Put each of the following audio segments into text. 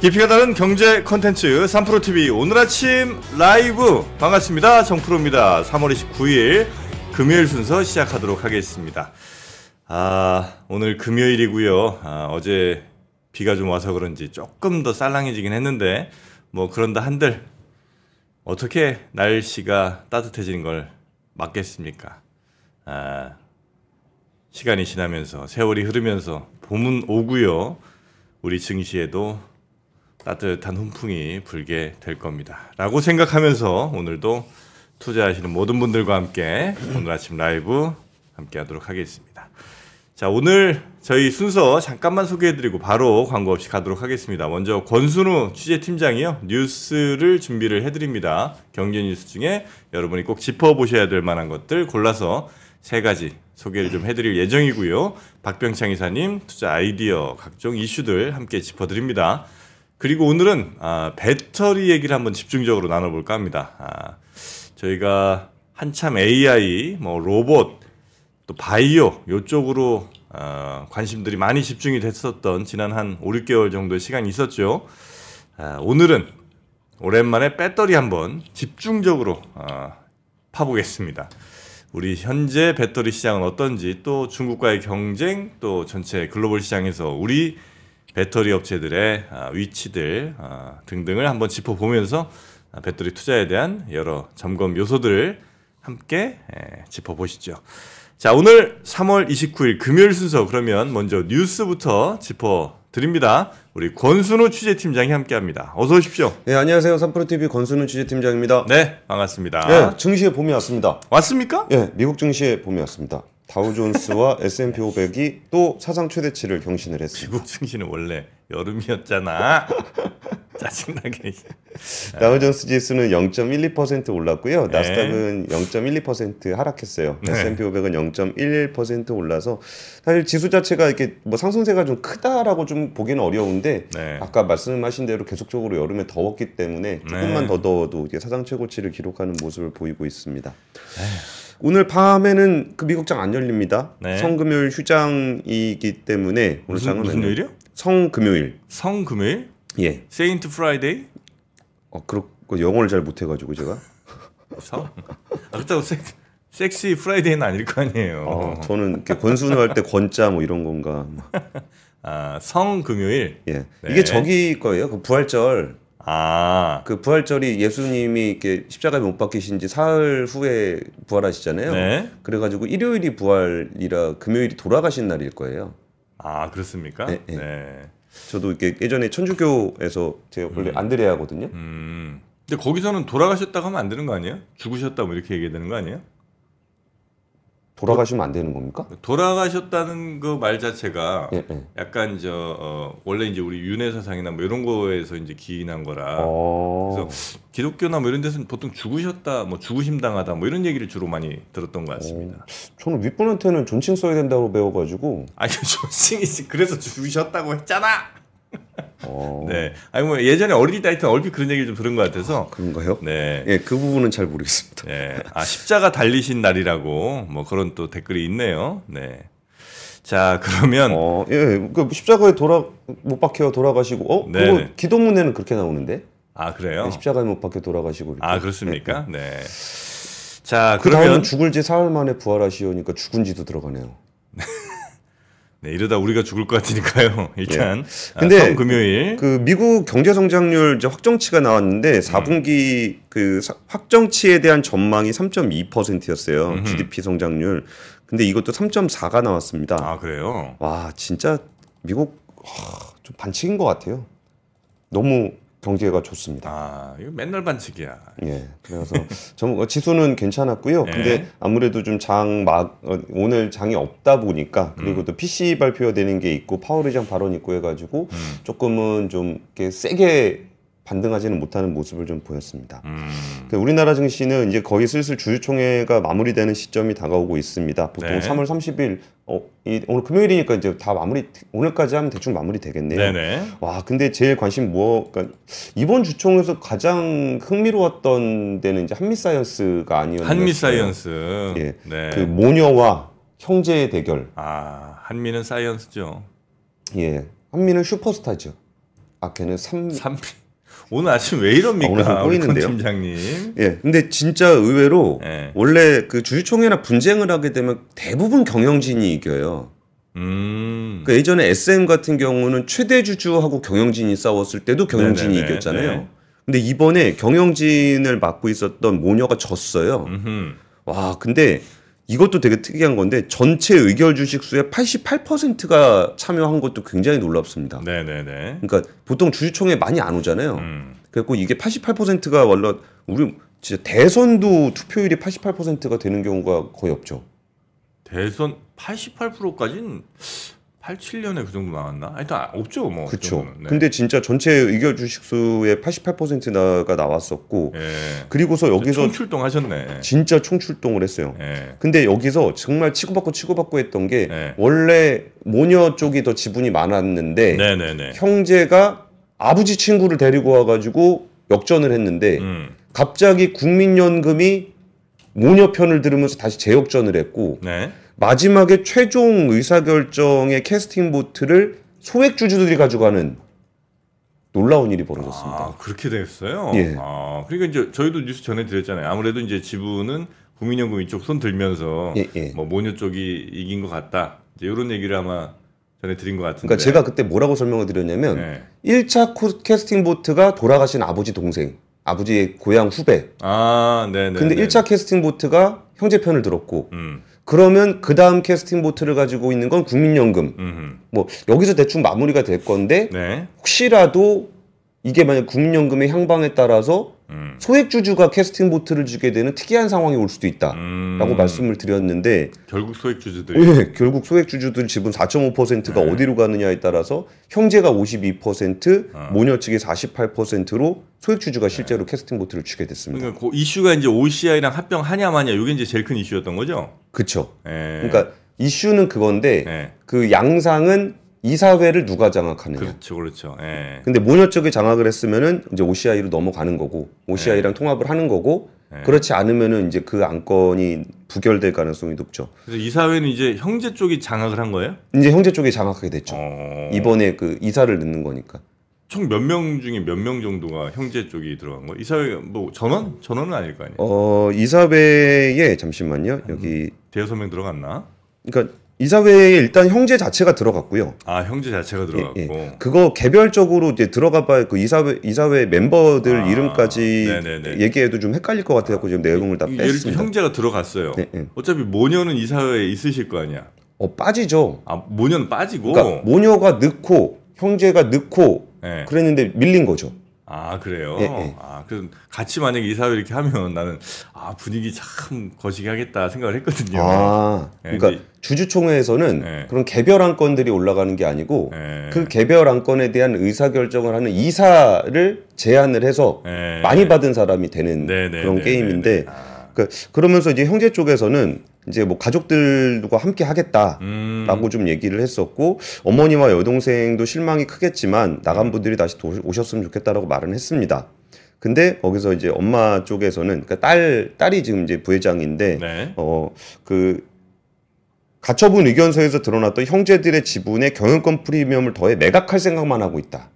깊이가 다른 경제 컨텐츠 삼프로TV 오늘 아침 라이브 반갑습니다. 정프로입니다. 3월 29일 금요일 순서 시작하도록 하겠습니다. 오늘 금요일이고요. 어제 비가 좀 와서 그런지 조금 더 쌀랑해지긴 했는데 뭐 그런다 한들 어떻게 날씨가 따뜻해지는 걸 막겠습니까? 시간이 지나면서 세월이 흐르면서 봄은 오고요. 우리 증시에도 따뜻한 훈풍이 불게 될 겁니다. 라고 생각하면서 오늘도 투자하시는 모든 분들과 함께 오늘 아침 라이브 함께 하도록 하겠습니다. 자, 오늘 저희 순서 잠깐만 소개해드리고 바로 광고 없이 가도록 하겠습니다. 먼저 권순우 취재팀장이요. 뉴스를 준비를 해드립니다. 경제 뉴스 중에 여러분이 꼭 짚어보셔야 될 만한 것들 골라서 세 가지 소개를 좀 해드릴 예정이고요. 박병창 이사님 투자 아이디어 각종 이슈들 함께 짚어드립니다. 그리고 오늘은 배터리 얘기를 한번 집중적으로 나눠볼까 합니다. 저희가 한참 AI, 뭐 로봇, 또 바이오 이쪽으로 관심들이 많이 집중이 됐었던 지난 한 5, 6개월 정도의 시간이 있었죠. 오늘은 오랜만에 배터리 한번 집중적으로 파보겠습니다. 우리 현재 배터리 시장은 어떤지, 또 중국과의 경쟁, 또 전체 글로벌 시장에서 우리 배터리 업체들의 위치들 등등을 한번 짚어보면서 배터리 투자에 대한 여러 점검 요소들을 함께 짚어보시죠. 자, 오늘 3월 29일 금요일 순서 그러면 먼저 뉴스부터 짚어드립니다. 우리 권순우 취재팀장이 함께합니다. 어서 오십시오. 네, 안녕하세요. 삼프로TV 권순우 취재팀장입니다. 네, 반갑습니다. 네, 증시에 봄이 왔습니다. 왔습니까? 네, 미국 증시에 봄이 왔습니다. 다우존스와 S&P 500이 또 사상 최대치를 경신을 했습니다. 미국 증시는 원래 여름이었잖아. 짜증나게. 다우존스 지수는 0.12% 올랐고요. 네. 나스닥은 0.12% 하락했어요. 네. S&P 500은 0.11% 올라서 사실 지수 자체가 이렇게 뭐 상승세가 좀 크다라고 좀 보기는 어려운데 네. 아까 말씀하신 대로 계속적으로 여름에 더웠기 때문에 조금만 더 더워도 이게 사상 최고치를 기록하는 모습을 보이고 있습니다. 에휴. 오늘 밤에는 그 미국장 안 열립니다. 네. 성금요일 휴장이기 때문에 오늘 장은 무슨 요일이요? 성금요일. 성금요일? 예. 세인트 프라이데이? 그렇고 영어를 잘 못해가지고 제가. 성? 그렇다고 섹시 프라이데이는 아닐 거 아니에요. 저는 이렇게 권순우 할 때 권자 뭐 이런 건가. 성금요일. 예. 네. 이게 저기 거예요. 그 부활절. 그 부활절이 예수님이 이렇게 십자가에 못 박히신 지 사흘 후에 부활하시잖아요. 네. 그래가지고 일요일이 부활이라 금요일이 돌아가신 날일 거예요. 아, 그렇습니까? 네. 네. 네. 저도 이렇게 예전에 천주교에서 제가 원래 안드레아거든요. 근데 거기서는 돌아가셨다고 하면 안 되는 거 아니에요? 죽으셨다고 이렇게 얘기해야 되는 거 아니에요? 돌아가시면 안 되는 겁니까? 돌아가셨다는 그 말 자체가 약간 원래 이제 우리 윤회 사상이나 뭐 이런 거에서 이제 기인한 거라. 그래서 기독교나 뭐 이런 데서는 보통 죽으셨다, 뭐 죽으심 당하다, 뭐 이런 얘기를 주로 많이 들었던 것 같습니다. 저는 윗분한테는 존칭 써야 된다고 배워가지고. 아니 존칭이지. 그래서 죽으셨다고 했잖아. 네. 아니 뭐 예전에 어릴 때 하여튼 얼핏 그런 얘기를 좀 들은 것 같아서. 그런가요? 네. 예, 그 부분은 잘 모르겠습니다. 네. 십자가 달리신 날이라고 뭐 그런 또 댓글이 있네요. 네. 자, 그러면 예, 그 십자가에 못 박혀 돌아가시고 그거 기도문에는 그렇게 나오는데. 아, 그래요? 네, 십자가에 못 박혀 돌아가시고 이렇게. 아, 그렇습니까? 네. 네. 자, 그러면 죽을 지 사흘 만에 부활하시오니까 죽은 지도 들어가네요. 네, 이러다 우리가 죽을 것 같으니까요. 일단. 예. 근데 금요일 그 미국 경제 성장률 이제 확정치가 나왔는데 4분기 그 확정치에 대한 전망이 3.2%였어요. GDP 성장률. 근데 이것도 3.4가 나왔습니다. 아, 그래요? 와, 진짜 미국 좀 반칙인 것 같아요. 너무 경제가 좋습니다. 이거 맨날 반칙이야. 예. 그래서 지수는 괜찮았고요. 예. 근데 아무래도 좀 오늘 장이 없다 보니까 그리고 또 PC 발표가 되는 게 있고 파월 의장 발언 있고 해가지고 조금은 좀 이렇게 세게 반등하지는 못하는 모습을 좀 보였습니다. 우리나라 증시는 이제 거의 슬슬 주주총회가 마무리되는 시점이 다가오고 있습니다. 보통 네. 3월 30일 오늘 금요일이니까 이제 다 마무리 오늘까지 하면 대충 마무리 되겠네요. 네네. 와, 근데 제일 관심 그러니까 이번 주총에서 가장 흥미로웠던 데는 이제 한미사이언스가 아니었나요? 한미사이언스. 예, 네. 그 모녀와 형제의 대결. 한미는 사이언스죠. 예, 한미는 슈퍼스타죠. 아 걔는 오늘 아침 왜 이럽니까? 우리 권 팀장님. 예. 근데 진짜 의외로 예. 원래 그 주주총회나 분쟁을 하게 되면 대부분 경영진이 이겨요. 그러니까 예전에 SM 같은 경우는 최대 주주하고 경영진이 싸웠을 때도 경영진이 네네네. 이겼잖아요. 네. 근데 이번에 경영진을 맡고 있었던 모녀가 졌어요. 음흠. 와, 근데 이것도 되게 특이한 건데 전체 의결 주식 수의 88%가 참여한 것도 굉장히 놀랍습니다. 네네네. 그러니까 보통 주주총회 많이 안 오잖아요. 그래서 이게 88%가 원래 우리 진짜 대선도 투표율이 88%가 되는 경우가 거의 없죠. 대선 88%까지는 87년에 그 정도 나왔나? 하여튼 없죠 뭐. 그렇죠. 네. 근데 진짜 전체 의결 주식수의 88%가 나왔었고 예. 그리고서 여기서 총출동 하셨네. 진짜 총출동을 했어요. 예. 근데 여기서 정말 치고받고 했던 게 예. 원래 모녀 쪽이 더 지분이 많았는데 네네네. 형제가 아버지 친구를 데리고 와가지고 역전을 했는데 갑자기 국민연금이 모녀 편을 들으면서 다시 재역전을 했고 네. 마지막에 최종 의사결정의 캐스팅 보트를 소액 주주들이 가져가는 놀라운 일이 벌어졌습니다. 아, 그렇게 됐어요? 예. 아, 그러니까 이제 저희도 뉴스 전해드렸잖아요. 아무래도 이제 지분은 국민연금 이쪽 손 들면서 예, 예. 뭐 모녀 쪽이 이긴 것 같다. 이제 이런 얘기를 아마 전해드린 것 같은데. 그러니까 제가 그때 뭐라고 설명을 드렸냐면 예. 1차 캐스팅 보트가 돌아가신 아버지 동생. 아버지의 고향 후배. 아, 네네. 근데 1차 캐스팅 보트가 형제 편을 들었고, 그러면 그 다음 캐스팅 보트를 가지고 있는 건 국민연금. 뭐, 여기서 대충 마무리가 될 건데, 네. 혹시라도 이게 만약 국민연금의 향방에 따라서 소액주주가 캐스팅 보트를 주게 되는 특이한 상황이 올 수도 있다. 라고 말씀을 드렸는데, 결국 소액주주들. 예, 결국 소액주주들 지분 4.5%가 네. 어디로 가느냐에 따라서 형제가 52%, 모녀 측이 48%로 소액주주가 실제로 네. 캐스팅 보트를 주게 됐습니다. 그러니까 그 이슈가 이제 OCI랑 합병하냐 마냐, 이게 이제 제일 큰 이슈였던 거죠? 그쵸. 네. 그러니까 이슈는 그건데, 네. 그 양상은 이사회를 누가 장악하느냐. 그렇죠, 그렇죠. 예. 근데 모녀 쪽이 장악을 했으면은 이제 OCI로 넘어가는 거고, OCI랑 예. 통합을 하는 거고, 예. 그렇지 않으면은 이제 그 안건이 부결될 가능성이 높죠. 그래서 이사회는 이제 형제 쪽이 장악을 한 거예요? 이제 형제 쪽이 장악하게 됐죠. 이번에 그 이사를 넣는 거니까. 총 몇 명 중에 몇 명 정도가 형제 쪽이 들어간 거예요? 이사회 뭐 전원? 전원은 아닐 거 아니에요? 이사회에 잠시만요. 여기 대여섯 명 들어갔나? 그러니까. 이사회에 일단 형제 자체가 들어갔고요. 아, 형제 자체가 들어갔고. 예, 예. 그거 개별적으로 이제 들어가봐야 그 이사회 멤버들 아, 이름까지 네네네. 얘기해도 좀 헷갈릴 것 같아서 지금 내용을 다 뺐습니다. 예를 들어 형제가 들어갔어요. 네, 네. 어차피 모녀는 이사회에 있으실 거 아니야. 빠지죠. 아, 모녀는 빠지고. 그러니까 모녀가 넣고 형제가 넣고 네. 그랬는데 밀린 거죠. 아, 그래요? 예, 예. 아, 그럼 같이 만약에 이사회 이렇게 하면 나는 아, 분위기 참 거시기 하겠다 생각을 했거든요. 아, 예, 그러니까 주주총회에서는 예. 그런 개별 안건들이 올라가는 게 아니고 예. 그 개별 안건에 대한 의사결정을 하는 이사를 제안을 해서 예. 많이 받은 사람이 되는 네네, 그런 네네, 게임인데 네네. 아. 그러니까 그러면서 이제 형제 쪽에서는 이제 뭐 가족들과 함께 하겠다라고 좀 얘기를 했었고 어머니와 여동생도 실망이 크겠지만 나간 분들이 다시 오셨으면 좋겠다라고 말은 했습니다. 근데 거기서 이제 엄마 쪽에서는 그러니까 딸이 지금 이제 부회장인데 네. 그 가처분 의견서에서 드러났던 형제들의 지분에 경영권 프리미엄을 더해 매각할 생각만 하고 있다.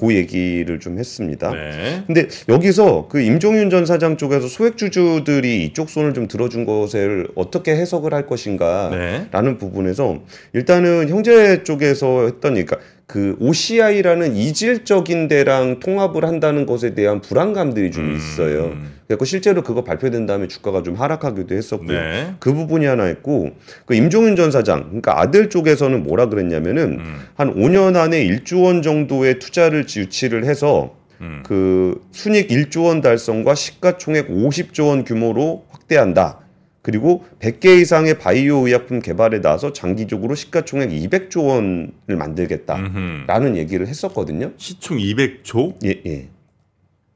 그 얘기를 좀 했습니다. 네. 근데 여기서 그 임종윤 전 사장 쪽에서 소액주주들이 이쪽 손을 좀 들어준 것을 어떻게 해석을 할 것인가 라는 네. 부분에서 일단은 형제 쪽에서 했던 그러니까 그 OCI라는 이질적인 데랑 통합을 한다는 것에 대한 불안감들이 좀 있어요. 그래서 실제로 그거 발표된 다음에 주가가 좀 하락하기도 했었고요. 네. 그 부분이 하나 있고 그 임종윤 전 사장 그러니까 아들 쪽에서는 뭐라 그랬냐면은 한 5년 안에 1조 원 정도의 투자를 유치를 해서 그 순익 1조 원 달성과 시가총액 50조 원 규모로 확대한다. 그리고 100개 이상의 바이오 의약품 개발에 나서 장기적으로 시가총액 200조 원을 만들겠다라는 얘기를 했었거든요. 시총 200조? 예, 예.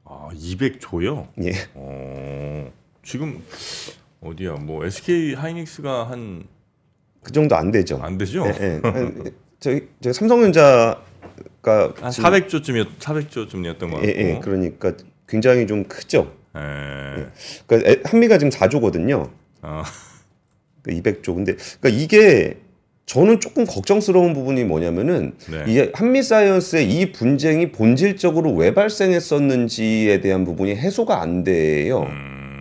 아, 200조요? 예. 지금 어디야? 뭐 SK 하이닉스가 한 그 정도 안 되죠. 안 되죠? 예, 예. 저희 삼성전자가 한 400조쯤이었던 것 같고. 예, 예. 그러니까 굉장히 좀 크죠. 예. 예. 그러니까 한미가 지금 4조거든요. 200조. 근데 그러니까 이게 저는 조금 걱정스러운 부분이 뭐냐면은 네. 이제 한미사이언스의 이 분쟁이 본질적으로 왜 발생했었는지에 대한 부분이 해소가 안 돼요.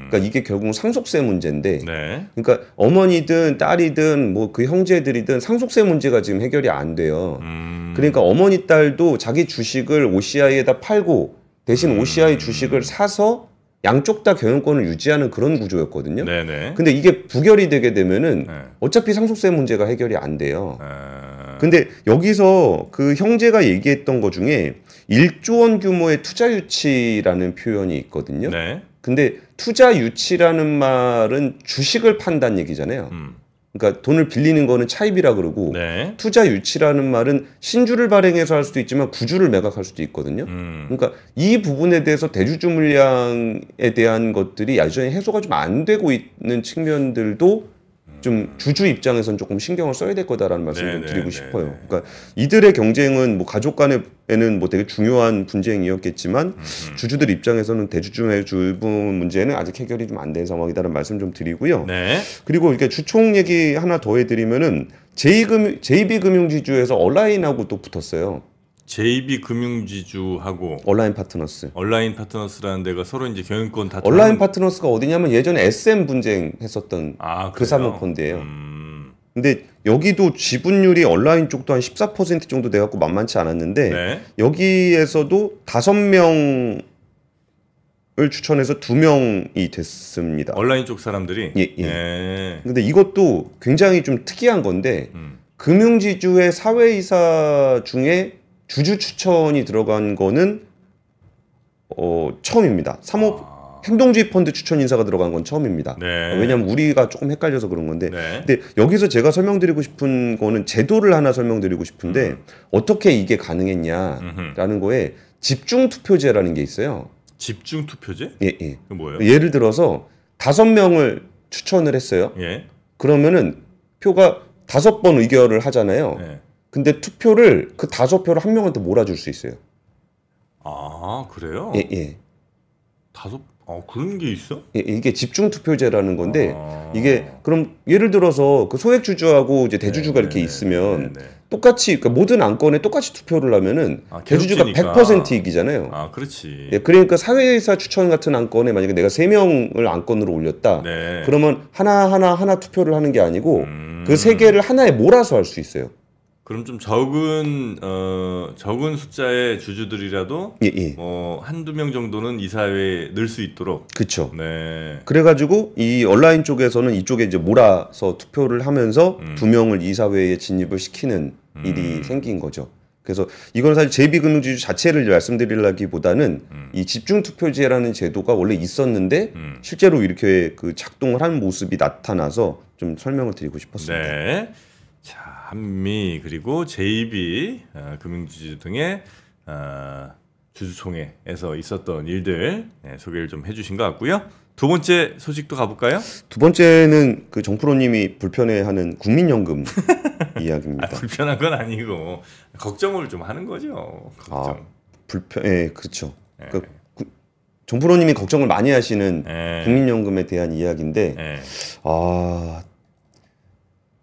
그러니까 이게 결국은 상속세 문제인데 네. 그러니까 어머니든 딸이든 뭐 그 형제들이든 상속세 문제가 지금 해결이 안 돼요. 그러니까 어머니 딸도 자기 주식을 OCI에다 팔고 대신 OCI 주식을 사서 양쪽 다 경영권을 유지하는 그런 구조였거든요. 네네. 근데 이게 부결이 되게 되면은 네. 어차피 상속세 문제가 해결이 안 돼요. 근데 여기서 그 형제가 얘기했던 것 중에 1조 원 규모의 투자 유치라는 표현이 있거든요. 네. 근데 투자 유치라는 말은 주식을 판다는 얘기잖아요. 그러니까 돈을 빌리는 거는 차입이라 그러고 네. 투자 유치라는 말은 신주를 발행해서 할 수도 있지만 구주를 매각할 수도 있거든요. 그러니까 이 부분에 대해서 대주주 물량에 대한 것들이 여전히 해소가 좀 안 되고 있는 측면들도 좀 주주 입장에선 조금 신경을 써야 될 거다라는 말씀을 좀 드리고 싶어요. 그러니까 이들의 경쟁은 뭐 가족 간에는 뭐 되게 중요한 분쟁이었겠지만 주주들 입장에서는 대주주의 주분 문제는 아직 해결이 좀 안 된 상황이다라는 말씀 좀 드리고요. 네. 그리고 이렇게 주총 얘기 하나 더 해드리면은 JB금융지주에서 얼라인하고 또 붙었어요. JB금융지주하고 온라인파트너스. 온라인파트너스라는 데가 서로 이제 경영권 다툼. 온라인파트너스가 어디냐면 예전에 SM 분쟁 했었던 그 사모펀드예요. 근데 여기도 지분율이 온라인 쪽도 한 14% 정도 돼 갖고 만만치 않았는데 네. 여기에서도 5명을 추천해서 2명이 됐습니다. 온라인 쪽 사람들이. 예. 네. 근데 이것도 굉장히 좀 특이한 건데 금융지주의 사외이사 중에 주주 추천이 들어간 거는 처음입니다. 행동주의 펀드 추천 인사가 들어간 건 처음입니다. 네. 왜냐하면 우리가 조금 헷갈려서 그런 건데 네. 근데 여기서 제가 설명드리고 싶은 거는 제도를 하나 설명드리고 싶은데 어떻게 이게 가능했냐라는 거에 집중투표제라는 게 있어요. 집중투표제? 예. 그 뭐예요? 예를 들어서 5명을 추천을 했어요. 예. 그러면은 표가 5번 의결을 하잖아요. 예. 근데 투표를 그 5표를 한 명한테 몰아줄 수 있어요. 아 그래요? 예. 5? 아 그런 게 있어? 예, 이게 집중 투표제라는 건데 이게 그럼 예를 들어서 그 소액 주주하고 이제 대주주가 이렇게 있으면 똑같이 그러니까 모든 안건에 똑같이 투표를 하면은 대주주가 100% 이기잖아요. 아 그렇지. 예, 그러니까 사회이사 추천 같은 안건에 만약에 내가 3명을 안건으로 올렸다. 네. 그러면 하나 투표를 하는 게 아니고 그 3개를 하나에 몰아서 할 수 있어요. 그럼 좀 적은 숫자의 주주들이라도 예. 한두 명 정도는 이사회에 넣을 수 있도록. 그렇죠. 네. 그래가지고 이 온라인 쪽에서는 이쪽에 이제 몰아서 투표를 하면서 2명을 이사회에 진입을 시키는 일이 생긴 거죠. 그래서 이건 사실 JB금융지주 자체를 말씀드리려기보다는 이 집중투표제라는 제도가 원래 있었는데 실제로 이렇게 그 작동을 한 모습이 나타나서 좀 설명을 드리고 싶었습니다. 네. 자, 한미 그리고 JB 금융지주 등의 주주총회에서 있었던 일들 소개를 좀 해주신 것 같고요. 두 번째 소식도 가볼까요? 두 번째는 그 정프로님이 불편해하는 국민연금 이야기입니다. 아, 불편한 건 아니고 걱정을 좀 하는 거죠. 걱정. 예, 그렇죠. 예. 그러니까 정프로님이 걱정을 많이 하시는 예. 국민연금에 대한 이야기인데 예.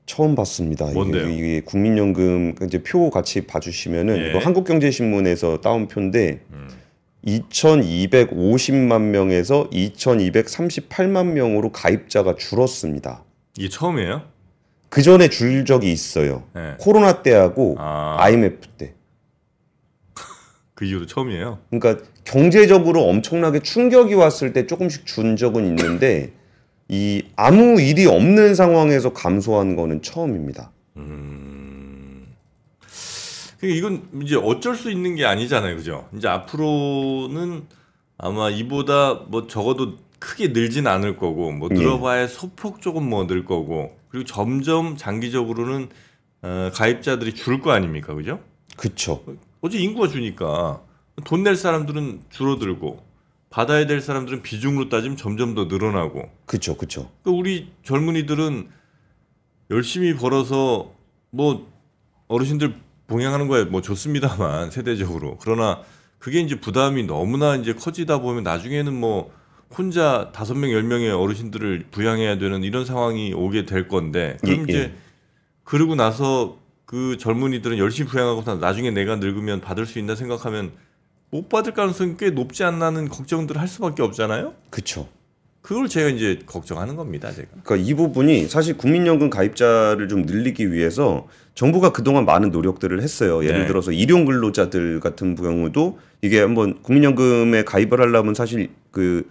처음 봤습니다. 이게 국민연금 이제 표 같이 봐주시면은 예. 이거 한국경제신문에서 따온 표인데 2,250만 명에서 2,238만 명으로 가입자가 줄었습니다. 이게 처음이에요? 그 전에 줄 적이 있어요. 예. 코로나 때하고 IMF 때. 그 이후로 처음이에요? 그러니까 경제적으로 엄청나게 충격이 왔을 때 조금씩 준 적은 있는데 아무 일이 없는 상황에서 감소한 거는 처음입니다. 이건 이제 어쩔 수 있는 게 아니잖아요, 그죠? 이제 앞으로는 아마 이보다 뭐 적어도 크게 늘진 않을 거고, 뭐 늘어봐야 예. 소폭 조금 뭐 늘 거고, 그리고 점점 장기적으로는 가입자들이 줄 거 아닙니까, 그죠? 그쵸. 어제 인구가 주니까 돈 낼 사람들은 줄어들고. 받아야 될 사람들은 비중으로 따지면 점점 더 늘어나고. 그쵸. 그러니까 우리 젊은이들은 열심히 벌어서 뭐 어르신들 봉양하는 거에 뭐 좋습니다만 세대적으로. 그러나 그게 이제 부담이 너무나 이제 커지다 보면 나중에는 뭐 혼자 5명, 10명의 어르신들을 부양해야 되는 이런 상황이 오게 될 건데. 그럼 이제 그러고 나서 그 젊은이들은 열심히 부양하고 나중에 내가 늙으면 받을 수 있나 생각하면 못 받을 가능성이 꽤 높지 않나는 걱정들을 할 수밖에 없잖아요. 그렇죠. 그걸 제가 이제 걱정하는 겁니다. 제가. 그러니까 이 부분이 사실 국민연금 가입자를 좀 늘리기 위해서 정부가 그동안 많은 노력들을 했어요. 예를 네. 들어서 일용 근로자들 같은 경우도 이게 한번 국민연금에 가입을 하려면 사실 그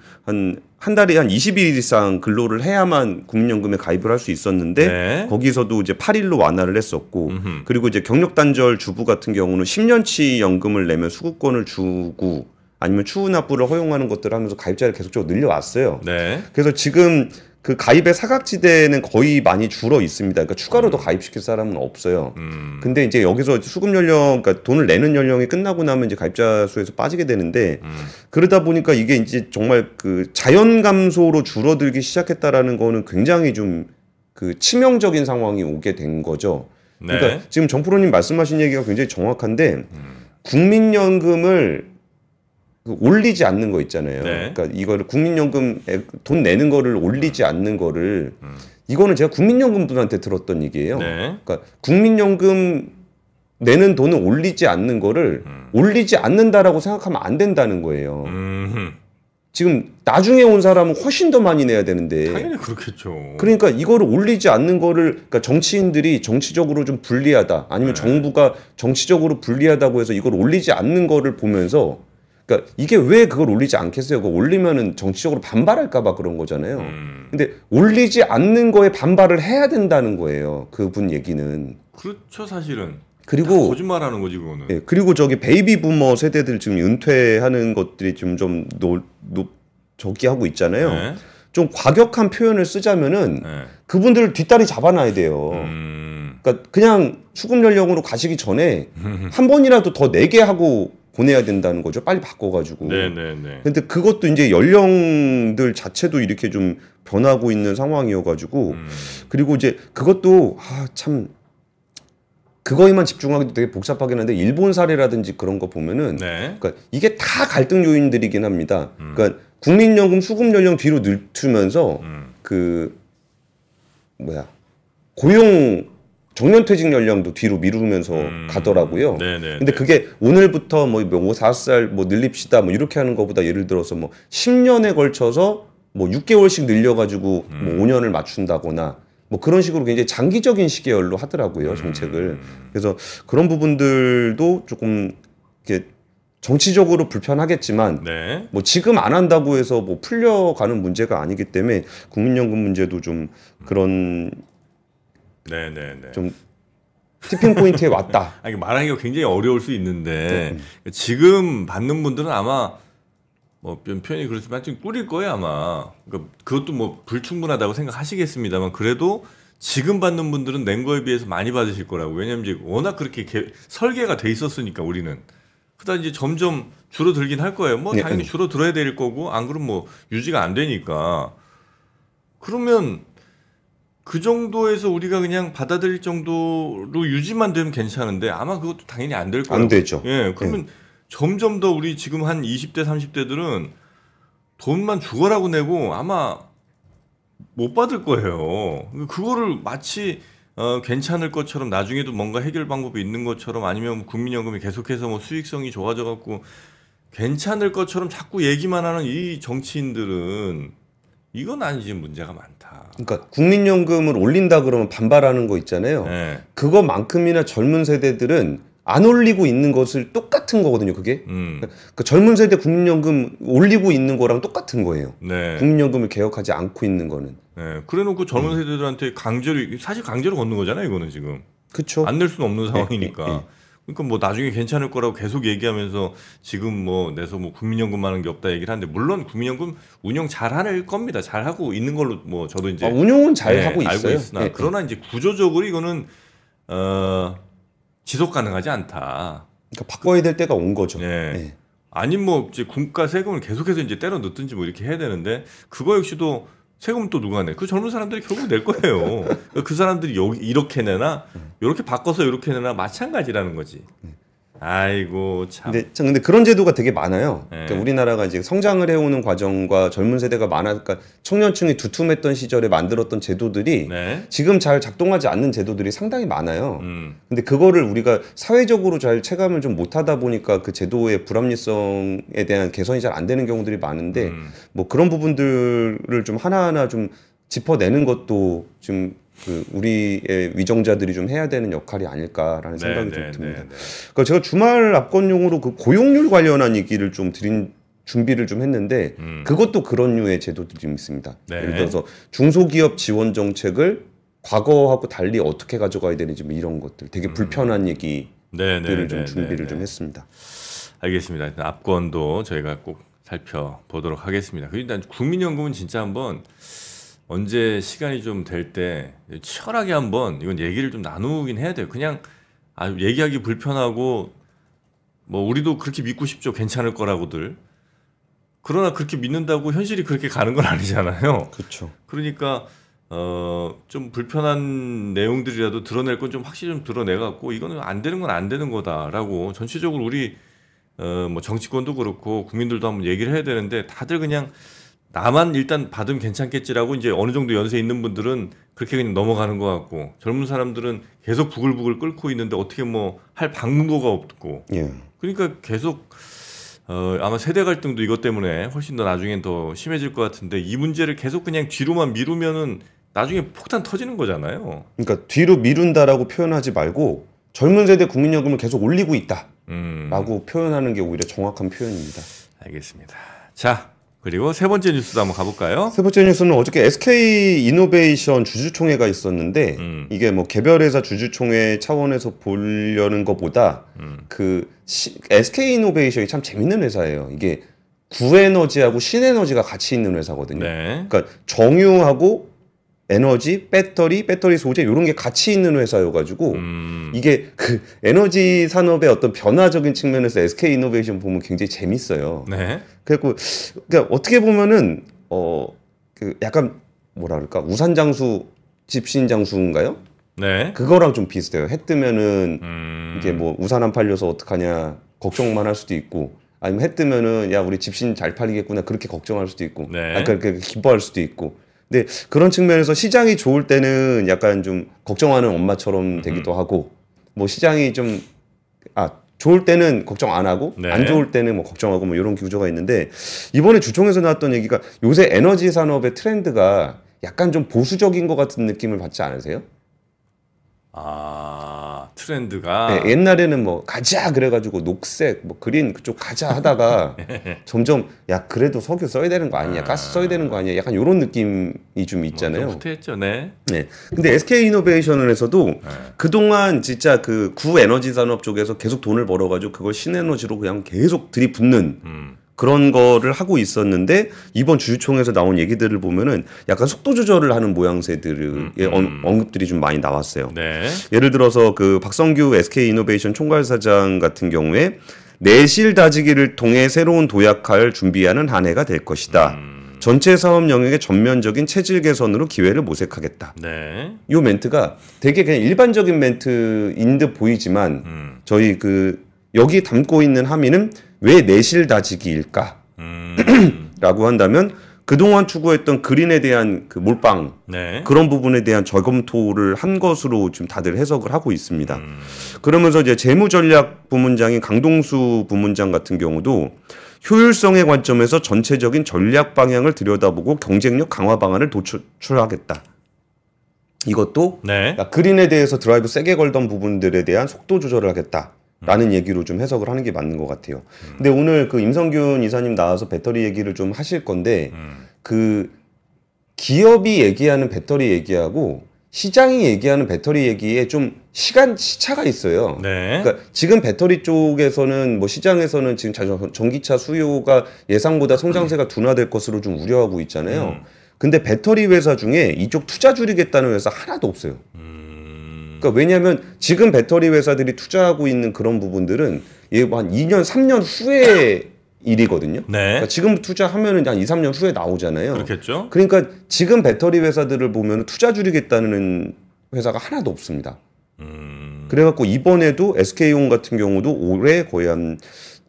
한 달에 한 20일 이상 근로를 해야만 국민연금에 가입을 할 수 있었는데 네. 거기서도 이제 8일로 완화를 했었고 음흠. 그리고 이제 경력 단절 주부 같은 경우는 10년치 연금을 내면 수급권을 주고 아니면 추후 납부를 허용하는 것들을 하면서 가입자를 계속적으로 늘려왔어요. 네. 그래서 지금 그 가입의 사각지대는 거의 많이 줄어 있습니다. 그러니까 추가로 더 가입시킬 사람은 없어요. 근데 이제 여기서 수급 연령, 그러니까 돈을 내는 연령이 끝나고 나면 이제 가입자 수에서 빠지게 되는데 그러다 보니까 이게 이제 정말 그 자연 감소로 줄어들기 시작했다라는 거는 굉장히 좀 그 치명적인 상황이 오게 된 거죠. 네. 그러니까 지금 정프로님 말씀하신 얘기가 굉장히 정확한데 국민연금을 올리지 않는 거 있잖아요. 네. 그러니까 이거를 국민연금 돈 내는 거를 올리지 않는 거를 이거는 제가 국민연금 분한테 들었던 얘기예요. 네. 그러니까 국민연금 내는 돈을 올리지 않는 거를 올리지 않는다라고 생각하면 안 된다는 거예요. 지금 나중에 온 사람은 훨씬 더 많이 내야 되는데 당연히 그렇겠죠. 그러니까 이거를 올리지 않는 거를 그러니까 정치인들이 정치적으로 좀 불리하다 아니면 네. 정부가 정치적으로 불리하다고 해서 이걸 올리지 않는 거를 보면서 그러니까 이게 왜 그걸 올리지 않겠어요? 그거 올리면은 정치적으로 반발할까 봐 그런 거잖아요. 근데 올리지 않는 거에 반발을 해야 된다는 거예요. 그분 얘기는. 그렇죠, 사실은. 그리고 거짓말하는 거지 그거는. 예, 그리고 저기 베이비 부머 세대들 지금 은퇴하는 것들이 지금 좀 저기 하고 있잖아요. 네. 좀 과격한 표현을 쓰자면은 네. 그분들을 뒷다리 잡아놔야 돼요. 그러니까 그냥 수급 연령으로 가시기 전에 한 번이라도 더 내게 하고. 보내야 된다는 거죠. 빨리 바꿔가지고. 네네네. 근데 그것도 이제 연령들 자체도 이렇게 좀 변하고 있는 상황이어가지고 그리고 이제 그것도 아, 참 그거에만 집중하기도 되게 복잡하긴 한데 일본 사례라든지 그런 거 보면은 네. 그러니까 이게 다 갈등 요인들이긴 합니다. 그러니까 국민연금 수급 연령 뒤로 늦추면서 그 뭐야 고용 정년퇴직 연령도 뒤로 미루면서 가더라고요. 네네네. 근데 그게 오늘부터 뭐 5, 4살 뭐 늘립시다 뭐 이렇게 하는 것보다 예를 들어서 뭐 10년에 걸쳐서 뭐 6개월씩 늘려가지고 뭐 5년을 맞춘다거나 뭐 그런 식으로 굉장히 장기적인 시계열로 하더라고요 정책을. 그래서 그런 부분들도 조금 이렇게 정치적으로 불편하겠지만 네. 뭐 지금 안 한다고 해서 뭐 풀려가는 문제가 아니기 때문에 국민연금 문제도 좀 그런. 네네네. 좀 티핑 포인트에 왔다. 아니, 말하기가 굉장히 어려울 수 있는데 지금 받는 분들은 아마 뭐 표현이 그렇지만 좀 꾸릴 거예요 아마. 그러니까 그것도 뭐 불충분하다고 생각하시겠습니다만 그래도 지금 받는 분들은 낸 거에 비해서 많이 받으실 거라고. 왜냐면 이제 워낙 그렇게 설계가 돼 있었으니까 우리는. 그다음 이제 점점 줄어들긴 할 거예요. 뭐 당연히 줄어들어야 될 거고 안 그러면 뭐 유지가 안 되니까. 그러면. 그 정도에서 우리가 그냥 받아들일 정도로 유지만 되면 괜찮은데 아마 그것도 당연히 안 될 거예요. 안 되죠. 예, 그러면 네. 점점 더 우리 지금 한 20대, 30대들은 돈만 죽어라고 내고 아마 못 받을 거예요. 그거를 마치 괜찮을 것처럼 나중에도 뭔가 해결 방법이 있는 것처럼 아니면 뭐 국민연금이 계속해서 뭐 수익성이 좋아져 갖고 괜찮을 것처럼 자꾸 얘기만 하는 이 정치인들은 이건 아니지 문제가 많다. 그러니까 국민연금을 올린다 그러면 반발하는 거 있잖아요. 네. 그거만큼이나 젊은 세대들은 안 올리고 있는 것을 똑같은 거거든요. 그게 그러니까 젊은 세대 국민연금 올리고 있는 거랑 똑같은 거예요. 네. 국민연금을 개혁하지 않고 있는 거는. 네. 그래놓고 젊은 세대들한테 사실 강제로 걷는 거잖아요. 이거는 지금. 그렇죠. 안 낼 수는 없는 상황이니까. 네. 그러니까 뭐 나중에 괜찮을 거라고 계속 얘기하면서 지금 뭐 내서 뭐 국민연금 하는 게 없다 얘기를 하는데 물론 국민연금 운영 잘할 겁니다. 잘하고 있는 걸로 뭐 저도 이제 운영은 잘하고 네, 있어요. 알고 있으나 네. 그러나 이제 구조적으로 이거는 지속 가능하지 않다. 그러니까 바꿔야 될 때가 온 거죠. 네. 네. 아니면 뭐 이제 국가 세금을 계속해서 이제 때려 넣든지 뭐 이렇게 해야 되는데 그거 역시도 세금 또 누가 내? 그 젊은 사람들이 결국 낼 거예요. 그 사람들이 여기 이렇게 내나 이렇게 바꿔서 이렇게 내나 마찬가지라는 거지. 아이고 참. 근데 그런 제도가 되게 많아요. 네. 그러니까 우리나라가 이제 성장을 해오는 과정과 젊은 세대가 많아니까 청년층이 두툼했던 시절에 만들었던 제도들이 네. 지금 잘 작동하지 않는 제도들이 상당히 많아요. 근데 그거를 우리가 사회적으로 잘 체감을 좀 못하다 보니까 그 제도의 불합리성에 대한 개선이 잘 안 되는 경우들이 많은데 뭐 그런 부분들을 좀 하나하나 좀 짚어내는 것도 좀 그 우리의 위정자들이 좀 해야 되는 역할이 아닐까라는 생각이 좀 듭니다. 그러니까 제가 주말 압권용으로 그 고용률 관련한 얘기를 좀 드린 준비를 좀 했는데 그것도 그런 류의 제도들이 좀 있습니다. 네. 예를 들어서 중소기업 지원 정책을 과거하고 달리 어떻게 가져가야 되는지 뭐 이런 것들 되게 불편한 얘기들을 좀 준비를 좀 했습니다. 알겠습니다. 일단 압권도 저희가 꼭 살펴보도록 하겠습니다. 일단 국민연금은 진짜 한번 언제 시간이 좀 될 때 치열하게 한번 이건 얘기를 좀 나누긴 해야 돼요. 그냥 얘기하기 불편하고 뭐 우리도 그렇게 믿고 싶죠. 괜찮을 거라고들. 그러나 그렇게 믿는다고 현실이 그렇게 가는 건 아니잖아요. 그렇죠. 그러니까 좀 불편한 내용들이라도 드러낼 건 좀 확실히 좀 드러내갖고 이거는 안 되는 건 안 되는 거다라고 전체적으로 우리 뭐 정치권도 그렇고 국민들도 한번 얘기를 해야 되는데 다들 그냥 나만 일단 받으면 괜찮겠지라고 이제 어느 정도 연세 있는 분들은 그렇게 그냥 넘어가는 것 같고 젊은 사람들은 계속 부글부글 끓고 있는데 어떻게 뭐 할 방도가 없고 그러니까 계속 아마 세대 갈등도 이것 때문에 훨씬 더 나중엔 더 심해질 것 같은데 이 문제를 계속 그냥 뒤로만 미루면은 나중에 폭탄 터지는 거잖아요. 그러니까 뒤로 미룬다라고 표현하지 말고 젊은 세대 국민연금을 계속 올리고 있다라고 표현하는 게 오히려 정확한 표현입니다. 알겠습니다. 자. 그리고 세 번째 뉴스도 한번 가볼까요? 세 번째 뉴스는 어저께 SK이노베이션 주주총회가 있었는데 이게 뭐 개별 회사 주주총회 차원에서 보려는 것보다 그 SK이노베이션이 참 재밌는 회사예요. 이게 구에너지하고 신에너지가 같이 있는 회사거든요. 네. 그러니까 정유하고 에너지, 배터리 소재 이런 게 같이 있는 회사여가지고 이게 그 에너지 산업의 어떤 변화적인 측면에서 SK이노베이션 보면 굉장히 재밌어요. 네. 그래갖고 그러니까 어떻게 보면은 그 약간 뭐라 그럴까 우산장수, 집신장수인가요? 네. 그거랑 좀 비슷해요. 해 뜨면은 이게 뭐 우산 안 팔려서 어떡하냐 걱정만 할 수도 있고. 아니면 해 뜨면은 야 우리 집신 잘 팔리겠구나 그렇게 걱정할 수도 있고. 네. 아니, 그렇게 기뻐할 수도 있고. 근데 그런 측면에서 시장이 좋을 때는 약간 좀 걱정하는 엄마처럼 되기도 하고 뭐 시장이 좀 좋을 때는 걱정 안 하고 네. 안 좋을 때는 뭐 걱정하고 뭐 이런 구조가 있는데 이번에 주총에서 나왔던 얘기가 요새 에너지 산업의 트렌드가 약간 좀 보수적인 것 같은 느낌을 받지 않으세요? 트렌드가 네, 옛날에는 뭐 가자 그래가지고 녹색 뭐 그린 그쪽 가자 하다가 점점 야 그래도 석유 써야 되는 거 아니냐 가스 써야 되는 거 아니냐 약간 이런 느낌이 좀 있잖아요. 뭐 후퇴했죠, 네. 네. 근데 SK이노베이션에서도 그동안 진짜 그 구에너지 산업 쪽에서 계속 돈을 벌어가지고 그걸 신에너지로 그냥 계속 들이붓는 그런 거를 하고 있었는데 이번 주주총회에서 나온 얘기들을 보면은 약간 속도 조절을 하는 모양새들의 언급들이 좀 많이 나왔어요. 네. 예를 들어서 그 박성규 SK이노베이션 총괄사장 같은 경우에 내실 다지기를 통해 새로운 도약할 준비하는 한 해가 될 것이다. 전체 사업 영역의 전면적인 체질 개선으로 기회를 모색하겠다. 네. 이 멘트가 되게 그냥 일반적인 멘트인 듯 보이지만 저희 그 여기 담고 있는 함의는 왜 내실 다지기일까? 라고 한다면 그동안 추구했던 그린에 대한 그 몰빵 그런 부분에 대한 재검토를 한 것으로 지금 다들 해석을 하고 있습니다. 그러면서 이제 재무전략 부문장인 강동수 부문장 같은 경우도 효율성의 관점에서 전체적인 전략 방향을 들여다보고 경쟁력 강화 방안을 도출하겠다. 이것도 그린에 대해서 드라이브 세게 걸던 부분들에 대한 속도 조절을 하겠다. 라는 얘기로 좀 해석을 하는 게 맞는 것 같아요. 근데 오늘 그 임성균 이사님 나와서 배터리 얘기를 좀 하실 건데 그 기업이 얘기하는 배터리 얘기하고 시장이 얘기하는 배터리 얘기에 좀 시간 시차가 있어요. 네. 그러니까 지금 배터리 쪽에서는 뭐 시장에서는 지금 전기차 수요가 예상보다 성장세가 둔화될 것으로 좀 우려하고 있잖아요. 근데 배터리 회사 중에 이쪽 투자 줄이겠다는 회사 하나도 없어요. 그러니까 왜냐하면 지금 배터리 회사들이 투자하고 있는 그런 부분들은 예, 뭐 한 2년, 3년 후의 일이거든요. 네. 그러니까 지금 투자하면 한 2, 3년 후에 나오잖아요. 그렇겠죠. 그러니까 지금 배터리 회사들을 보면 투자 줄이겠다는 회사가 하나도 없습니다. 그래갖고 이번에도 SK온 같은 경우도 올해 거의 한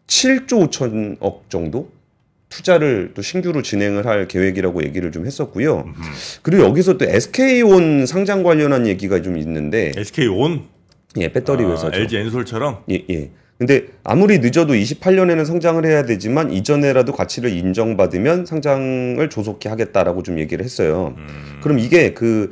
7조 5천억 정도 투자를 또 신규로 진행을 할 계획이라고 얘기를 좀 했었고요. 그리고 여기서 또 SK온 상장 관련한 얘기가 좀 있는데. SK온? 예, 배터리 회사죠. LG 엔솔처럼? 예, 예. 근데 아무리 늦어도 28년에는 상장을 해야 되지만 이전에라도 가치를 인정받으면 상장을 조속히 하겠다라고 좀 얘기를 했어요. 그럼 이게 그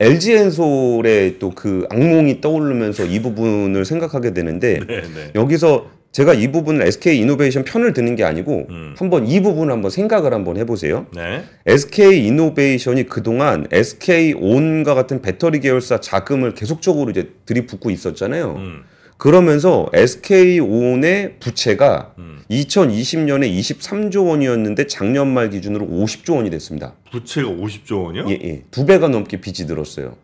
LG 엔솔의 또 그 악몽이 떠오르면서 이 부분을 생각하게 되는데 네네. 여기서 제가 이 부분을 SK이노베이션 편을 드는 게 아니고 한번 이 부분을 한번 생각을 한번 해보세요. 네. SK이노베이션이 그동안 SK온과 같은 배터리 계열사 자금을 계속적으로 이제 들이붓고 있었잖아요. 그러면서 SK온의 부채가 2020년에 23조 원이었는데 작년 말 기준으로 50조 원이 됐습니다. 부채가 50조 원이요? 예, 예. 2배가 넘게 빚이 들었어요.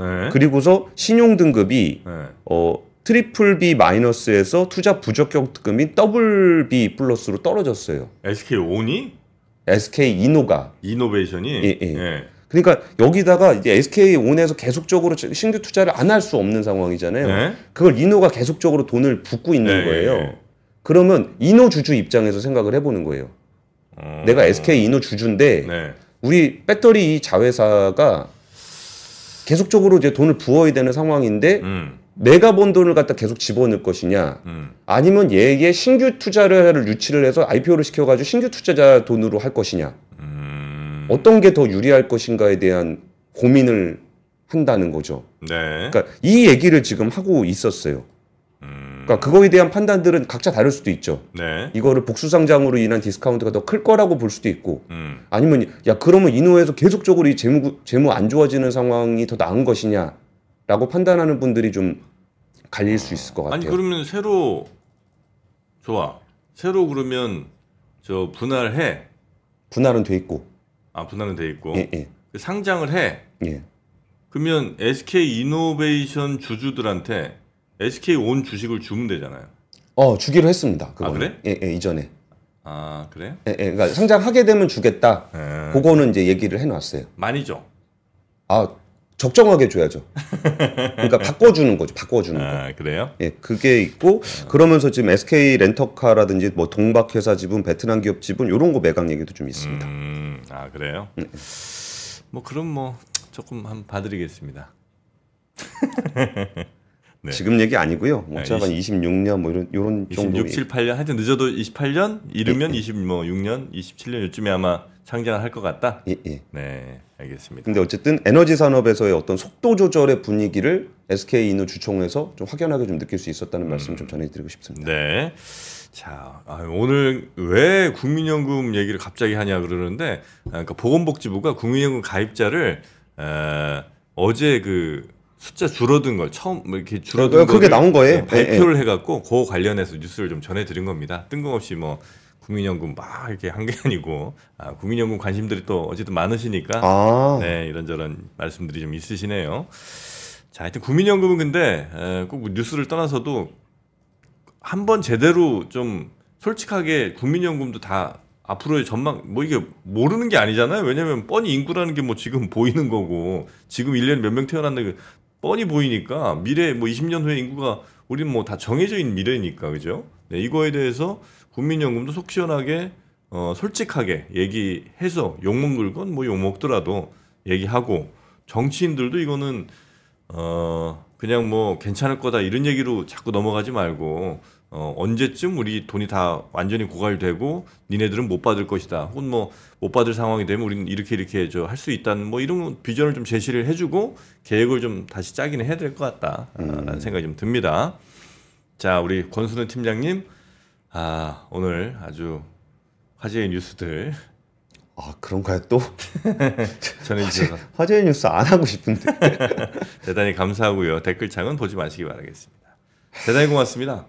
네. 그리고서 신용등급이 네. 트리플 B 마이너스에서 투자 부적격금이 더블 B 플러스로 떨어졌어요. SK온이? SK이노가. 이노베이션이? 예, 예. 예. 그러니까 여기다가 이제 SK온에서 계속적으로 신규 투자를 안 할 수 없는 상황이잖아요. 네? 그걸 이노가 계속적으로 돈을 붓고 있는 네, 거예요. 네. 그러면 이노 주주 입장에서 생각을 해보는 거예요. 내가 SK 이노 주주인데 네. 우리 배터리 자회사가 계속적으로 이제 돈을 부어야 되는 상황인데 내가 번 돈을 갖다 계속 집어넣을 것이냐 아니면 얘의 신규 투자를 유치를 해서 IPO를 시켜가지고 신규 투자자 돈으로 할 것이냐 어떤 게 더 유리할 것인가에 대한 고민을 한다는 거죠. 네. 그러니까 이 얘기를 지금 하고 있었어요. 그러니까 그거에 대한 판단들은 각자 다를 수도 있죠. 네. 이거를 복수상장으로 인한 디스카운트가 더 클 거라고 볼 수도 있고 아니면 야 그러면 이노에서 계속적으로 이 재무 안 좋아지는 상황이 더 나은 것이냐라고 판단하는 분들이 좀 갈릴 수 있을 것 같아요. 아니 그러면 새로 새로 그러면 저 분할해. 분할은 돼 있고. 아 분할은 돼 있고 예, 예. 상장을 해. 예. 그러면 SK이노베이션 주주들한테 SK온 주식을 주면 되잖아요. 주기로 했습니다. 그거는. 아 그래? 예, 예 이전에. 아 그래? 예, 예 그러니까 상장하게 되면 주겠다. 그거는 이제 얘기를 해놨어요. 많이 줘. 아 적정하게 줘야죠. 그러니까 바꿔주는 거죠. 바꿔주는 거. 아 그래요? 예 그게 있고 그러면서 지금 SK 렌터카라든지 뭐 동박회사 지분, 베트남 기업 지분 이런 거 매각 얘기도 좀 있습니다. 아 그래요? 뭐 그럼 뭐 조금 한번 봐드리겠습니다. 네. 지금 얘기 아니고요. 뭐 제가 26년 뭐 이런 26, 정도. 26, 7, 8년 하여튼 늦어도 28년 이르면 예, 예. 26년, 27년 요쯤에 아마 상장을 할 것 같다. 예, 예. 네, 알겠습니다. 근데 어쨌든 에너지 산업에서의 어떤 속도 조절의 분위기를 SK이노 주총에서 좀 확연하게 좀 느낄 수 있었다는 말씀 좀 전해드리고 싶습니다. 네. 자 오늘 왜 국민연금 얘기를 갑자기 하냐 그러는데 그러니까 보건복지부가 국민연금 가입자를 어제 그 숫자 줄어든 걸 처음 이렇게 줄어든 걸 그게 나온 거예요. 발표를 해갖고 그 관련해서 뉴스를 좀 전해드린 겁니다. 뜬금없이 뭐 국민연금 막 이렇게 한 게 아니고 국민연금 관심들이 또 어쨌든 많으시니까 네 이런저런 말씀들이 좀 있으시네요. 자 하여튼 국민연금은 근데 꼭 뉴스를 떠나서도 한번 제대로 좀 솔직하게 국민연금도 다 앞으로의 전망 뭐 이게 모르는 게 아니잖아요. 왜냐면 뻔히 인구라는 게 뭐 지금 보이는 거고 지금 1년에 몇 명 태어났는데 뻔히 보이니까 미래 뭐 20년 후에 인구가 우리는 뭐 다 정해져 있는 미래니까 그죠? 네, 이거에 대해서 국민연금도 속 시원하게 솔직하게 얘기해서 욕먹을 건 뭐 욕먹더라도 얘기하고 정치인들도 이거는 그냥 뭐 괜찮을 거다 이런 얘기로 자꾸 넘어가지 말고 언제쯤 우리 돈이 다 완전히 고갈되고 니네들은 못 받을 것이다 혹은 뭐 못 받을 상황이 되면 우리는 이렇게 할 수 있다는 뭐 이런 비전을 좀 제시를 해주고 계획을 좀 다시 짜기는 해야 될 것 같다라는 생각이 좀 듭니다. 자 우리 권순우 팀장님 오늘 아주 화제의 뉴스들 그런가요 또? 전해주셔서 화제의 뉴스 안 하고 싶은데 대단히 감사하고요. 댓글창은 보지 마시기 바라겠습니다. 대단히 고맙습니다.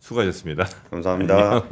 수고하셨습니다. 감사합니다.